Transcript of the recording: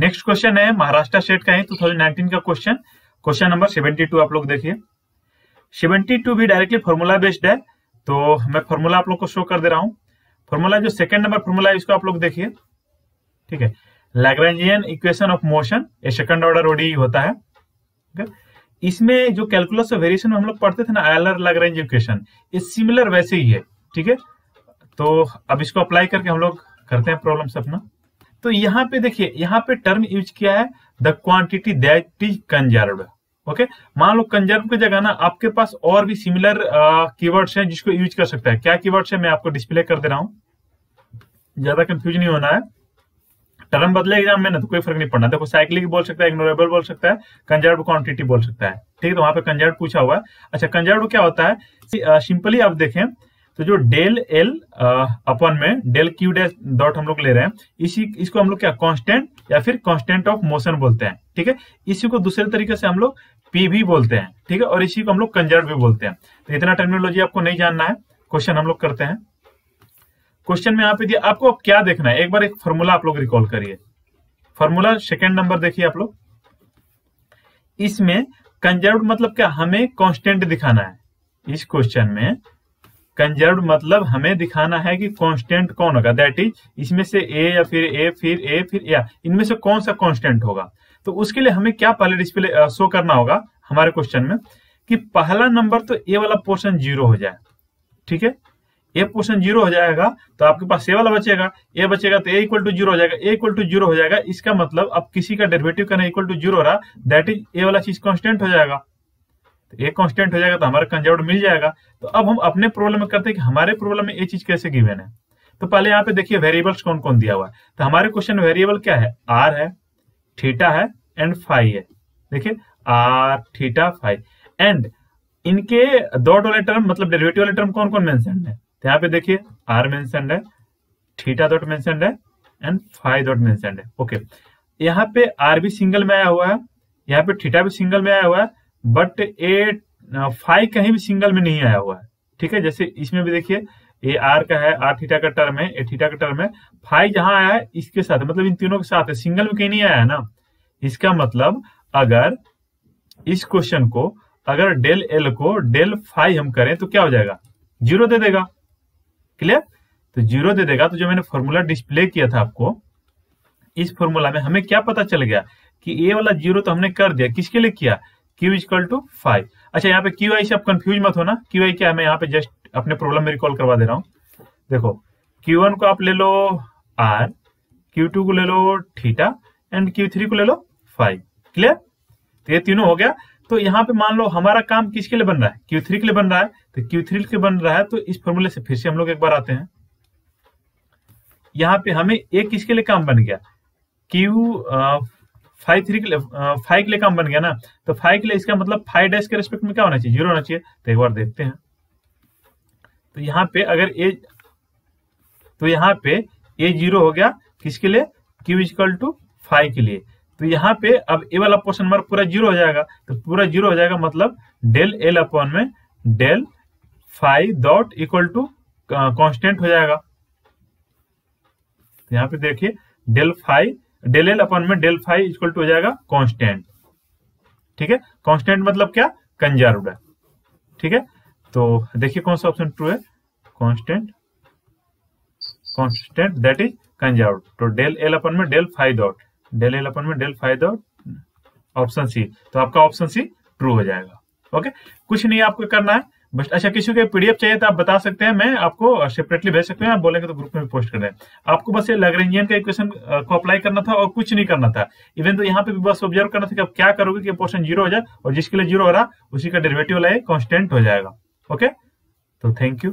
Next question है Maharashtra set का है 2019 का क्वेश्चन, क्वेश्चन नंबर 72। आप लोग देखिए 72 भी डायरेक्टली फॉर्मूला बेस्ड है, तो मैं फॉर्मूला आप लोग को शो कर दे रहा हूँ। फॉर्मूला जो सेकंड नंबर फॉर्मूला है इसको आप लोग देखिए, ठीक है। लैग्रेंजियन इक्वेशन ऑफ मोशन, ये सेकंड ऑर्डर ओडीई होता है। इसमें जो कैलकुलस ऑफ वेरिएशन हम लोग पढ़ते थे ना, आयलर लैग्रेंज इक्वेशन, ये सिमिलर वैसे ही है, ठीक है। तो अब इसको अप्लाई करके हम लोग करते हैं प्रॉब्लम्स अपना। तो यहाँ पे देखिए, यहाँ पे टर्म यूज किया है the quantity that is conserved. Okay, मान लो कंजर्व की जगह ना आपके पास और भी सिमिलर कीवर्ड्स हैं जिसको यूज कर सकता है। क्या कीवर्ड्स है मैं आपको डिस्प्ले कर दे रहा हूं, ज्यादा कंफ्यूज नहीं होना है। टर्म बदले एग्जाम में ना तो कोई फर्क नहीं पड़ना। देखो साइक्लिक बोल सकता है, इग्नोरेबल बोल सकता है, कंजर्व क्वांटिटी बोल सकता है, ठीक है। तो वहां पे कंजर्व पूछा हुआ है। अच्छा, कंजर्व क्या होता है सिंपली आप देखें तो जो डेल एल अपन में डेल क्यू डैश डॉट हम लोग ले रहे हैं, इसको हम लोग क्या कांस्टेंट या फिर कांस्टेंट ऑफ मोशन बोलते हैं, ठीक है। इसी को दूसरे तरीके से हम लोग पी भी बोलते हैं, ठीक है, और इसी को हम लोग कंजर्व भी बोलते हैं। तो इतना टर्मिनोलॉजी आपको नहीं जानना है। क्वेश्चन हम लोग करते हैं। क्वेश्चन में यहाँ पे दिया आपको, अब क्या देखना है एक बार एक फॉर्मूला आप लोग रिकॉल करिए। फॉर्मूला सेकेंड नंबर देखिए आप लोग, इसमें कंजर्व मतलब क्या, हमें कॉन्स्टेंट दिखाना है। इस क्वेश्चन में कंजर्व मतलब हमें दिखाना है कि कांस्टेंट कौन होगा, दैट इज इसमें से ए या फिर ए फिर ए फिर या इनमें से कौन सा कांस्टेंट होगा। तो उसके लिए हमें क्या पहले डिस्प्ले शो करना होगा हमारे क्वेश्चन में कि पहला नंबर तो ए वाला पोर्शन जीरो हो जाए, ठीक है। ए पोर्शन जीरो हो जाएगा तो आपके पास ए वाला बचेगा, ए बचेगा तो ए इक्वल टू जीरो हो जाएगा, ए इक्वल टू जीरो हो जाएगा। इसका मतलब अब किसी का डेरिवेटिव करना इक्वल टू जीरो हो रहा, दैट इज ए वाला चीज कांस्टेंट हो जाएगा। तो एक कांस्टेंट हो जाएगा तो हमारा कंजर्व्ड मिल जाएगा। तो अब हम अपने प्रॉब्लम में करते हैं कि हमारे प्रॉब्लम में ये चीज कैसे गिवन है। तो पहले यहाँ पे देखिए वेरिएबल्स कौन कौन दिया हुआ है। तो हमारे क्वेश्चन में वेरिएबल क्या है, आर है, थीटा है एंड फाई है। देखिए आर थीटा फाई एंड इनके डॉट वाले टर्म मतलब डेरिवेटिव वाले टर्म कौन कौन मेंशन्ड है। तो यहाँ पे देखिए आर मेंशन्ड है, थीटा डॉट मेंशन्ड है एंड फाई डॉट मेंशन्ड है। ओके, यहाँ पे आर भी सिंगल में आया हुआ है, यहाँ पे थीटा भी सिंगल में आया हुआ है, बट ए फाई कहीं भी सिंगल में नहीं आया हुआ है, ठीक है। जैसे इसमें भी देखिए ए आर का है, आर थीटा का टर्म है, ए थीटा का टर्म है, फाई जहां आया है इसके साथ मतलब इन तीनों के साथ है, सिंगल में कहीं नहीं आया है ना। इसका मतलब अगर इस क्वेश्चन को अगर डेल एल को डेल फाई हम करें तो क्या हो जाएगा, जीरो दे देगा। क्लियर, तो जीरो दे देगा। तो जो मैंने फॉर्मूला डिस्प्ले किया था आपको, इस फॉर्मूला में हमें क्या पता चल गया कि ए वाला जीरो तो हमने कर दिया, किसके लिए किया, Q इक्वल टू 5। अच्छा, यहाँ पे क्यू आई से आप कंफ्यूज मत होना। क्यू आई क्या है मैं यहाँ पे जस्ट अपने प्रॉब्लम में रिकॉल करवा दे रहा हूँ। देखो Q1 को आप ले लो R, Q2 को ले लो थीटा एंड Q3 को ले लो 5। क्लियर, तो ये तीनों हो गया। तो यहाँ पे मान लो हमारा काम किसके लिए बन रहा है, Q3 के लिए बन रहा है। तो Q3 के बन रहा है तो इस फॉर्मूले से फिर से हम लोग एक बार आते हैं। यहाँ पे हमें एक किसके लिए काम बन गया, फाइव के लिए काम बन गया ना। तो फाइव के लिए इसका मतलब फाइव डैश के रेस्पेक्ट में क्या होना चाहिए, जीरो होना चाहिए। तो एक बार देखते हैं। तो यहाँ पे अगर ए तो यहाँ पे ए जीरो हो गया किसके लिए, क्यू इक्वल टू फाइव के लिए। तो यहाँ पे अब ए वाला पोर्शन हमारा पूरा जीरो हो जाएगा। तो पूरा जीरो हो जाएगा मतलब डेल एल अपॉन में del five dot equal to constant हो जाएगा। तो यहाँ पे देखिए del five del L upon में डेल फाइव इक्वल टू हो जाएगा कांस्टेंट, ठीक है। कांस्टेंट मतलब क्या, कंजर्व्ड है, ठीक है। तो देखिए कौन सा ऑप्शन ट्रू है, constant constant that is conserved. तो डेल एल अपन में del five dot option C. तो आपका ऑप्शन सी ट्रू हो जाएगा। ओके, कुछ नहीं आपको करना है बस। अच्छा, किसी को पीडीएफ चाहिए तो आप बता सकते हैं, मैं आपको सेपरेटली भेज सकते हैं, आप बोलेंगे तो ग्रुप में पोस्ट कर दें। आपको बस ये लैग्रेंजियन का इक्वेशन को अप्लाई करना था और कुछ नहीं करना था। इवन तो यहाँ पे भी बस ऑब्जर्व करना था कि आप क्या करोगे कि पोर्शन जीरो हो जाए और जिसके लिए जीरो हो रहा उसी का डेरिवेटिव वाला कांस्टेंट हो जाएगा। ओके, तो थैंक यू।